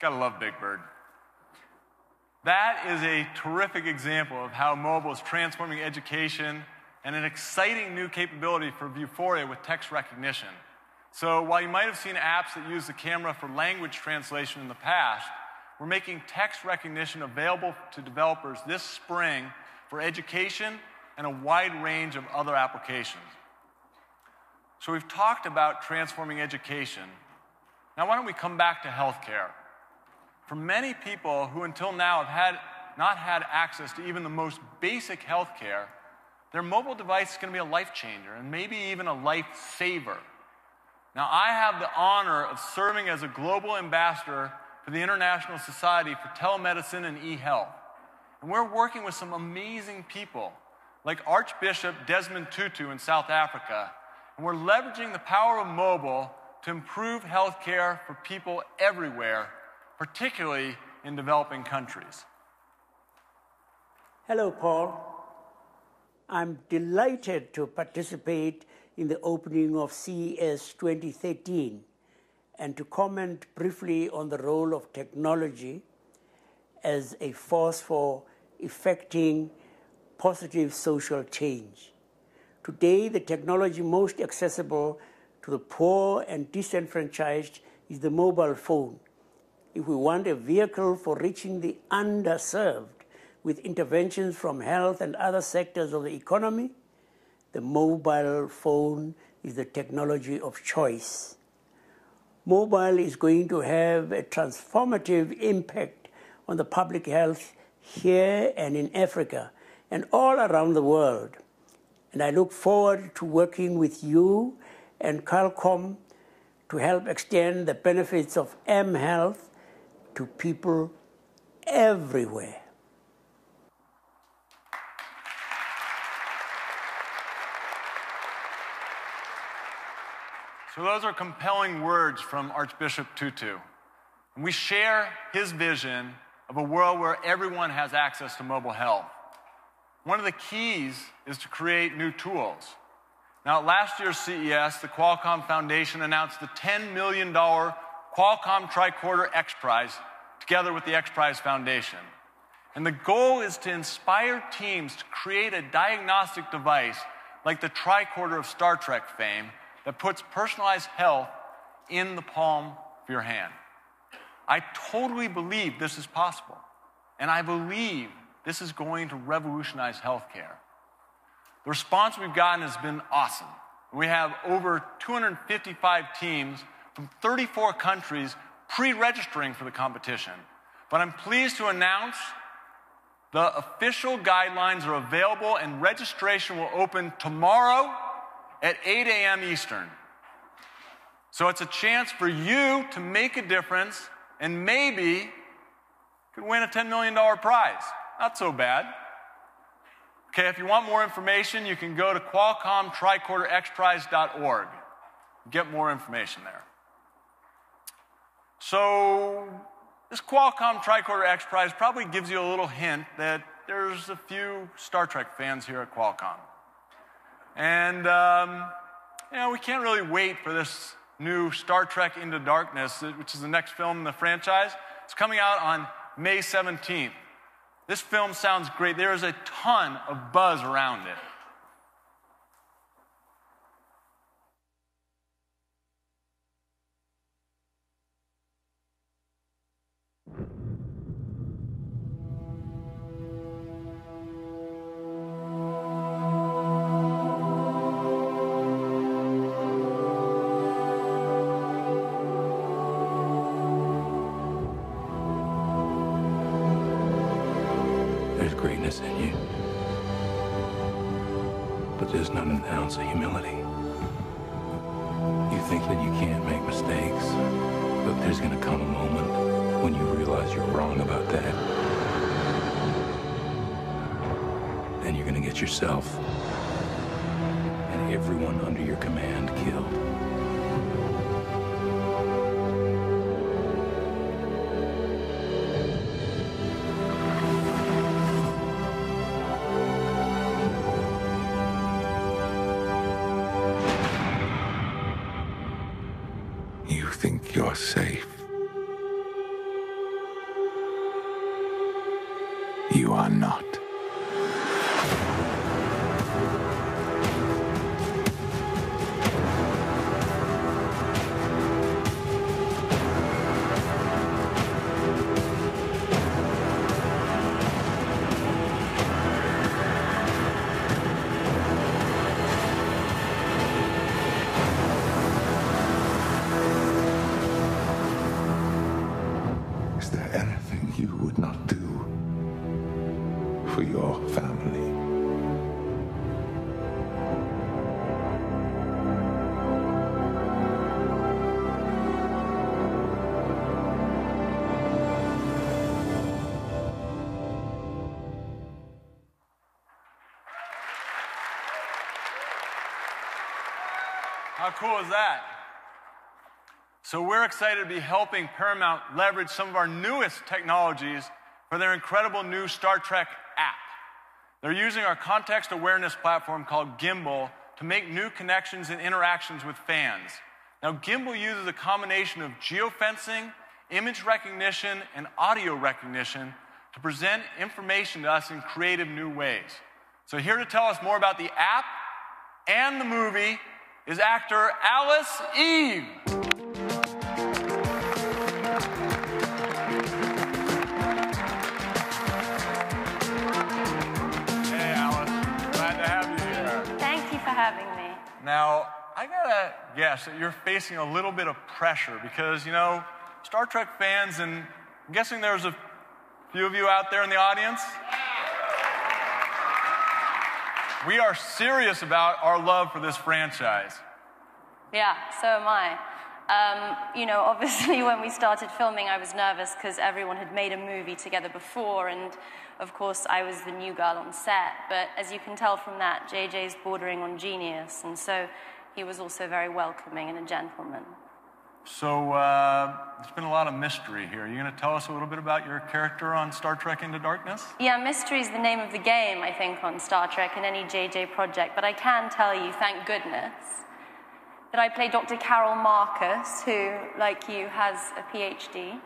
Gotta love Big Bird. That is a terrific example of how mobile is transforming education and an exciting new capability for Vuforia with text recognition. So while you might have seen apps that use the camera for language translation in the past, we're making text recognition available to developers this spring for education and a wide range of other applications. So we've talked about transforming education. Now why don't we come back to healthcare? For many people who until now have not had access to even the most basic healthcare, their mobile device is going to be a life changer and maybe even a life saver. Now I have the honor of serving as a global ambassador for the International Society for Telemedicine and eHealth. And we're working with some amazing people like Archbishop Desmond Tutu in South Africa. And we're leveraging the power of mobile to improve healthcare for people everywhere, particularly in developing countries. Hello, Paul. I'm delighted to participate in the opening of CES 2013 and to comment briefly on the role of technology as a force for effecting positive social change. Today, the technology most accessible to the poor and disenfranchised is the mobile phone. If we want a vehicle for reaching the underserved with interventions from health and other sectors of the economy, the mobile phone is the technology of choice. Mobile is going to have a transformative impact on the public health here and in Africa and all around the world. And I look forward to working with you and Qualcomm to help extend the benefits of mHealth to people everywhere. So those are compelling words from Archbishop Tutu. And we share his vision of a world where everyone has access to mobile health. One of the keys is to create new tools. Now, at last year's CES, the Qualcomm Foundation announced the $10 million Qualcomm Tricorder XPRIZE together with the XPRIZE Foundation. And the goal is to inspire teams to create a diagnostic device like the Tricorder of Star Trek fame that puts personalized health in the palm of your hand. I totally believe this is possible, and I believe this is going to revolutionize healthcare. The response we've gotten has been awesome. We have over 255 teams from 34 countries pre-registering for the competition. But I'm pleased to announce the official guidelines are available and registration will open tomorrow at 8 a.m. Eastern. So it's a chance for you to make a difference and maybe could win a $10 million prize. Not so bad. Okay, if you want more information, you can go to QualcommTricorderXPRIZE.org. Get more information there. So this Qualcomm Tricorder XPRIZE probably gives you a little hint that there's a few Star Trek fans here at Qualcomm. And you know, we can't really wait for this new Star Trek Into Darkness, which is the next film in the franchise. It's coming out on May 17th. This film sounds great. There is a ton of buzz around it. There's not an ounce of humility. You think that you can't make mistakes, but there's gonna come a moment when you realize you're wrong about that. Then you're gonna get yourself and everyone under your command killed. You think you're safe, you are not. How cool is that? So we're excited to be helping Paramount leverage some of our newest technologies for their incredible new Star Trek app. They're using our context awareness platform called Gimbal to make new connections and interactions with fans. Now, Gimbal uses a combination of geofencing, image recognition, and audio recognition to present information to us in creative new ways. So here to tell us more about the app and the movie is actor Alice Eve. Hey, Alice. Glad to have you here. Thank you for having me. Now, I gotta guess that you're facing a little bit of pressure because, you know, Star Trek fans, and I'm guessing there's a few of you out there in the audience. We are serious about our love for this franchise. Yeah, so am I. You know, obviously when we started filming, I was nervous because everyone had made a movie together before, and of course I was the new girl on set. But as you can tell from that, J.J.'s bordering on genius, and so he was also very welcoming and a gentleman. So there's been a lot of mystery here. Are you going to tell us a little bit about your character on Star Trek Into Darkness? Yeah, mystery is the name of the game, I think, on Star Trek and any J.J. project. But I can tell you, thank goodness, that I play Dr. Carol Marcus, who, like you, has a PhD.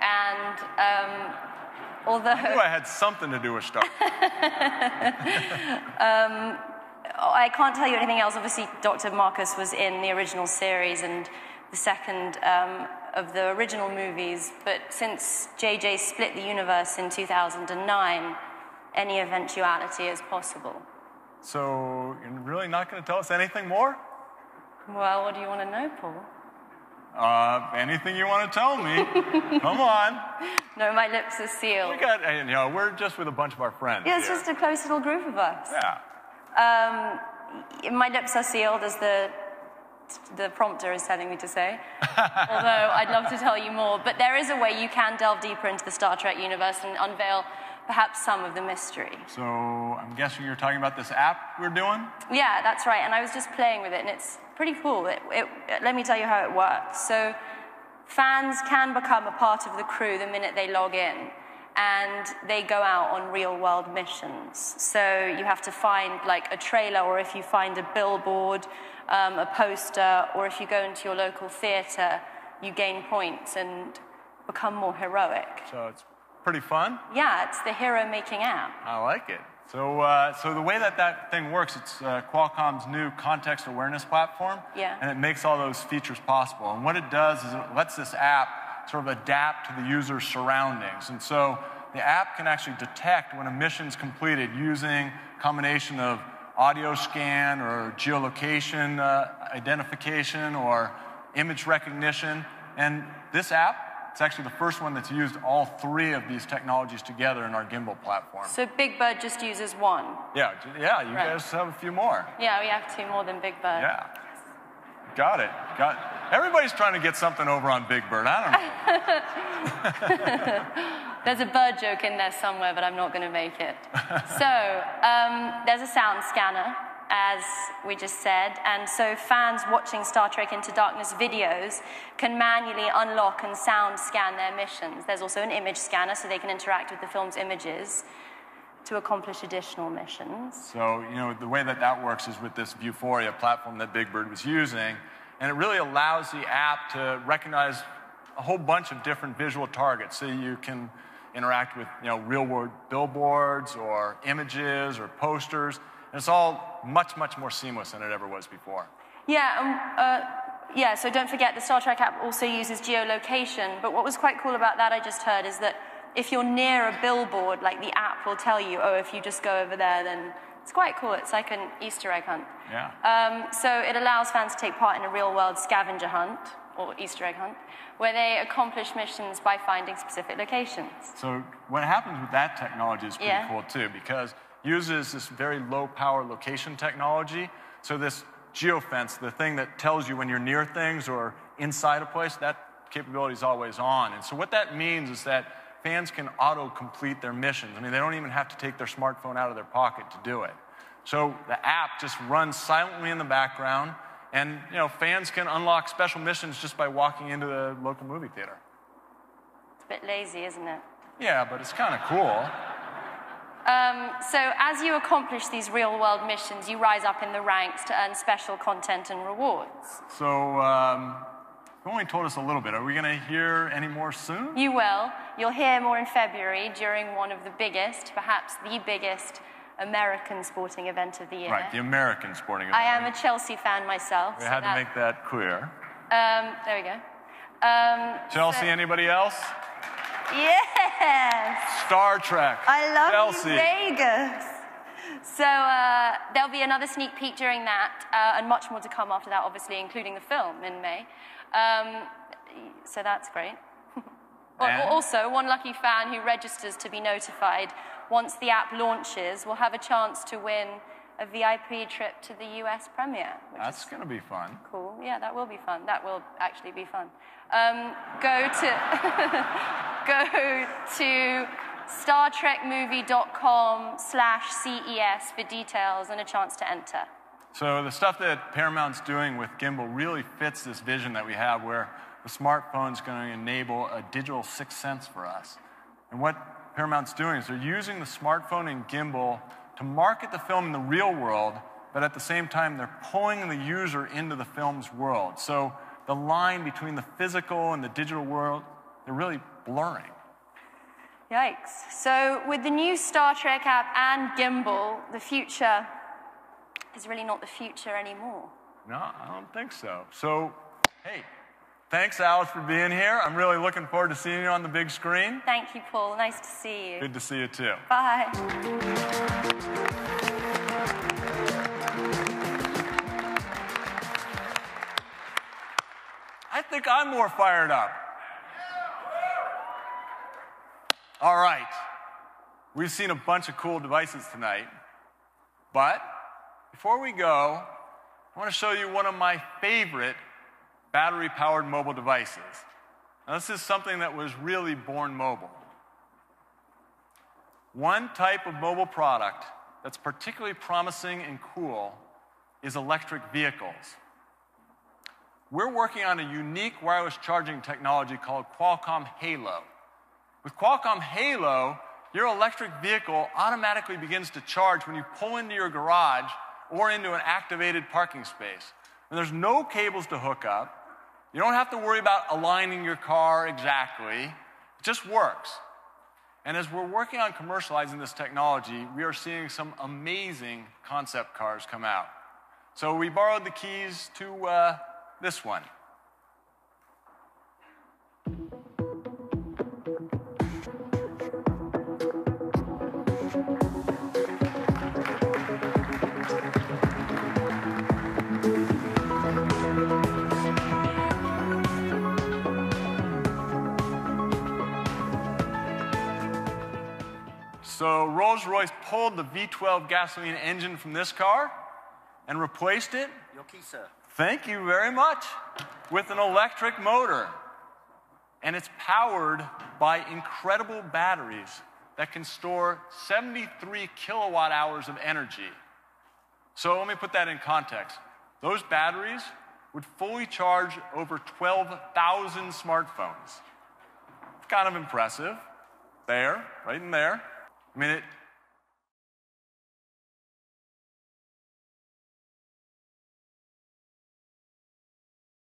And although... I knew I had something to do with Star Trek. I can't tell you anything else. Obviously, Dr. Marcus was in the original series and the second of the original movies, but since J.J. split the universe in 2009, any eventuality is possible. So you're really not going to tell us anything more? Well, what do you want to know, Paul? Anything you want to tell me. Come on. No, my lips are sealed. We got, you know, we're just with a bunch of our friends. Yeah, it's just a close little group of us. Yeah. My lips are sealed as the prompter is telling me to say, although I'd love to tell you more. But there is a way you can delve deeper into the Star Trek universe and unveil perhaps some of the mystery. So I'm guessing you're talking about this app we're doing? Yeah, that's right. And I was just playing with it, and it's pretty cool. Let me tell you how it works. So fans can become a part of the crew the minute they log in, and they go out on real-world missions. So you have to find, like, a trailer, or if you find a billboard, a poster, or if you go into your local theater, you gain points and become more heroic. So it's pretty fun? Yeah, it's the hero-making app. I like it. So, so the way that thing works, it's Qualcomm's new context awareness platform, and it makes all those features possible. And what it does is it lets this app sort of adapt to the user's surroundings. And so the app can actually detect when a mission's completed using a combination of audio scan or geolocation identification or image recognition. And this app, it's actually the first one that's used all three of these technologies together in our Gimbal platform. So Big Bird just uses one? Yeah, you guys have a few more. Yeah, we have two more than Big Bird. Yeah. Got it. Everybody's trying to get something over on Big Bird. I don't know. There's a bird joke in there somewhere, but I'm not going to make it. So there's a sound scanner, as we just said, and so fans watching Star Trek Into Darkness videos can manually unlock and sound scan their missions. There's also an image scanner, so they can interact with the film's images to accomplish additional missions. So, you know, the way that works is with this Vuforia platform that Big Bird was using, and it really allows the app to recognize a whole bunch of different visual targets, so you can interact with, you know, real-world billboards or images or posters. And it's all much, much more seamless than it ever was before. Yeah, so don't forget the Star Trek app also uses geolocation. But what was quite cool about that I just heard is that if you're near a billboard, like the app will tell you, oh, if you just go over there, then it's quite cool. It's like an Easter egg hunt. Yeah. So it allows fans to take part in a real-world scavenger hunt, or Easter egg hunt, where they accomplish missions by finding specific locations. So what happens with that technology is pretty cool, too, because it uses this very low-power location technology. So this geofence, the thing that tells you when you're near things or inside a place, that capability is always on. And so what that means is that fans can auto-complete their missions. I mean, they don't even have to take their smartphone out of their pocket to do it. So the app just runs silently in the background, and, you know, fans can unlock special missions just by walking into the local movie theater. It's a bit lazy, isn't it? Yeah, but it's kind of cool. So as you accomplish these real-world missions, you rise up in the ranks to earn special content and rewards. So you only told us a little bit. Are we going to hear any more soon? You will. You'll hear more in February during one of the biggest, perhaps the biggest, American sporting event of the year. Right, the American sporting event. I am a Chelsea fan myself. We had to make that clear. There we go. Chelsea, so anybody else? Yes. Star Trek. I love Chelsea. Vegas. So there'll be another sneak peek during that, and much more to come after that, obviously, including the film in May. So that's great. Also, one lucky fan who registers to be notified once the app launches will have a chance to win a VIP trip to the US premiere. That's going to be fun. Cool. Yeah, that will be fun. That will actually be fun. Go to go to StarTrekMovie.com/CES for details and a chance to enter. So the stuff that Paramount's doing with Gimbal really fits this vision that we have, where the smartphone's going to enable a digital sixth sense for us. And what Paramount's doing is they're using the smartphone and Gimbal to market the film in the real world, but at the same time, they're pulling the user into the film's world. So the line between the physical and the digital world, they're really blurring. Yikes. So with the new Star Trek app and Gimbal, the future is really not the future anymore. No, I don't think so. So, hey, thanks, Alice, for being here. I'm really looking forward to seeing you on the big screen. Thank you, Paul. Nice to see you. Good to see you, too. Bye. I think I'm more fired up. All right. We've seen a bunch of cool devices tonight. But before we go, I want to show you one of my favorite battery-powered mobile devices. Now, this is something that was really born mobile. One type of mobile product that's particularly promising and cool is electric vehicles. We're working on a unique wireless charging technology called Qualcomm Halo. With Qualcomm Halo, your electric vehicle automatically begins to charge when you pull into your garage or into an activated parking space. And there's no cables to hook up. You don't have to worry about aligning your car exactly. It just works. And as we're working on commercializing this technology, we are seeing some amazing concept cars come out. So we borrowed the keys to this one. So Rolls-Royce pulled the V12 gasoline engine from this car and replaced it. Your key, sir. Thank you very much. With an electric motor. And it's powered by incredible batteries that can store 73 kilowatt hours of energy. So let me put that in context. Those batteries would fully charge over 12,000 smartphones. It's kind of impressive. There, right in there. I mean, it